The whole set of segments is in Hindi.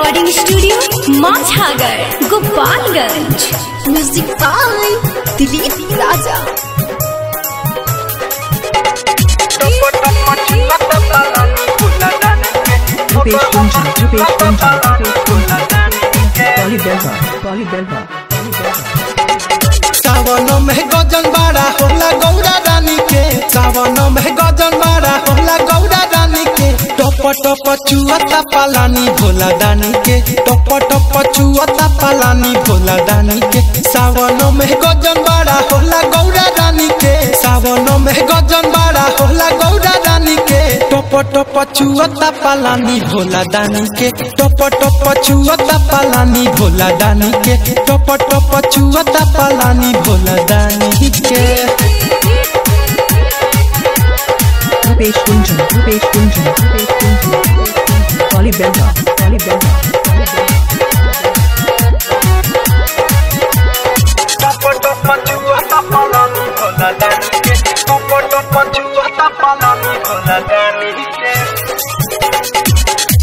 Recording studio Machhagarh Gopalganj. Music by Dilip Raja. सावन में गजन बाड़ा होला गौरा रानी के, सावन में गजन बाड़ा होला गौरा रानी के। टप टप चुअता पालानी भोला दानी के, टप टप चुअता पालानी भोला दानी के। सावन में गजन बाड़ा होला गौरा रानी के, सावन में गजन बाड़ा होला गौरा रानी के। टप टप चुअता पालानी भोला दानी के, टप टप चुअता पालानी भोला दानी के, टप टप चुअता पालानी भोला दानी के।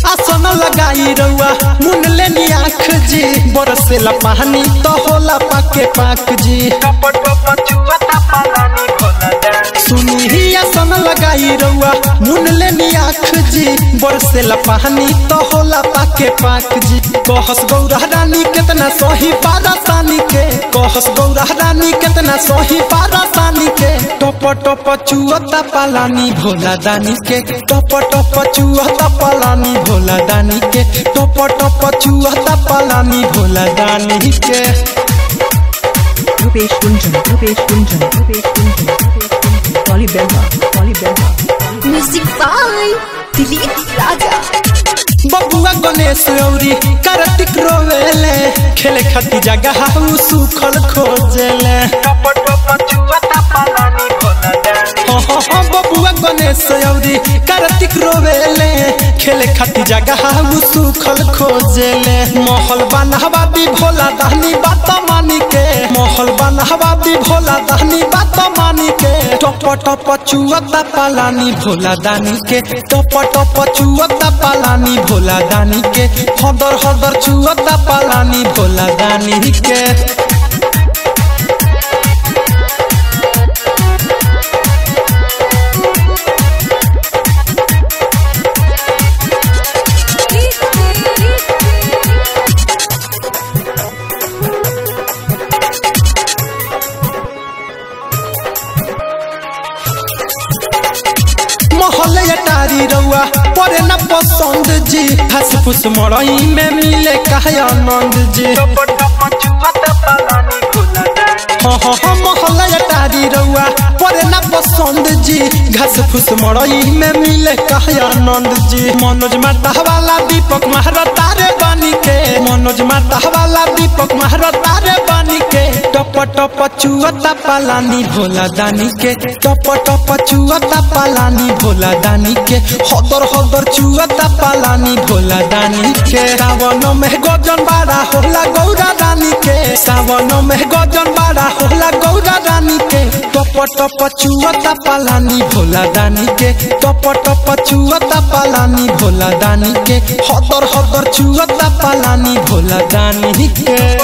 आसन लगाई रउआ मुन लेनी आँख जी, बरसेला पानी तो होला पाके पाक जी। सुनी आसन लगाई रउआ मुन लेनी आँख जी, बरसेला पानी तो होला पाके पाक जी। कहस गौरा रानी कितना सही पारा सानी के, कहस गौरा रानी कितना सही पारा सानी के। टप टप चुअता पालानी भोला दानी के, टप टप चुअता पालानी भोला दानी के, टप टप चुअता पालानी भोला दानी के। रुपेश कुंजन, रुपेश कुंजन, रुपेश कुंजन। Music by Dilip Raja. बबुआ गणेश रौरी कार्तिक रोवेले, खेले खातिर जगह सुखल खोजेले। बबुआ गणेश रौरी कार्तिक रोवेले, खेले खातिर जगह सुखल खोजेले। महल बनावा दी भोला दानी बात मानी के, महल बनावा दी भोला दानी बात मानी के। टप टप चुअता पालानी भोला दानी के, टप टप चुअता पालानी भोला दानी के। हदर हदर चुअता पालानी भोला दानी के। महल अटारी रउआ परे न पसंद जी, हस फुस मरई में मिले कहे आनंद जी। महल अटारी रउआ परे न पसंद जी, घास फुस मरई में मिले कहे आनंद जी। मनोज माता वाला दीपक महरा तारे बानी के, मनोज माता वाला दीपक महरा तारे बानी के। टप टप चुअता पालानी भोला दानी के, टप टप चुअता पालानी भोला दानी के। हदर हदर चुअता पालानी भोला दानी के। सावन में गजन बाड़ा होला गौरा रानी के, सावन में गजन बाड़ा होला गौरा रानी के। टप टप चुअता पालानी भोला दानी के, टप टप चुअता पालानी भोला दानी के। हदर हदर चुअता पालानी भोला दानी के।